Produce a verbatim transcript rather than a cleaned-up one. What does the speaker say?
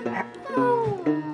No.